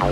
I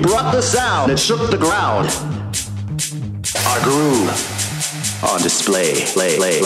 He brought the sound that shook the ground. Our groove on display. Lay. Lay.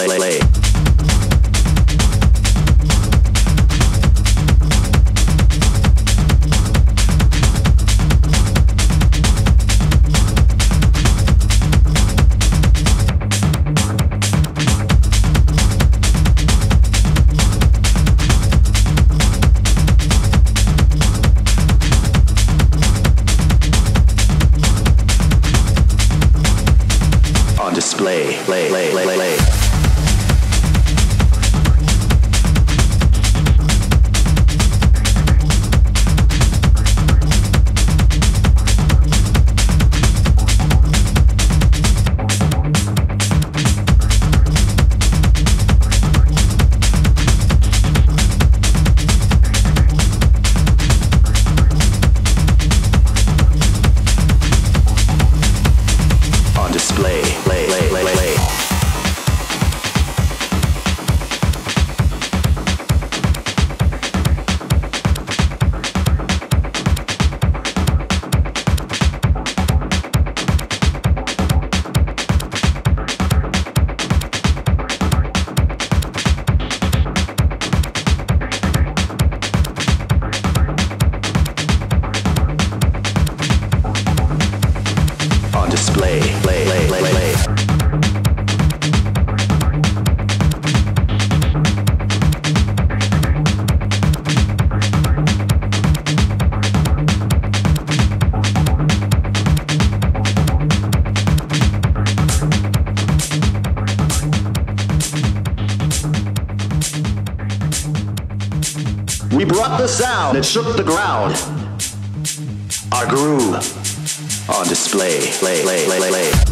We brought the sound that shook the ground. Our groove on display. Lay.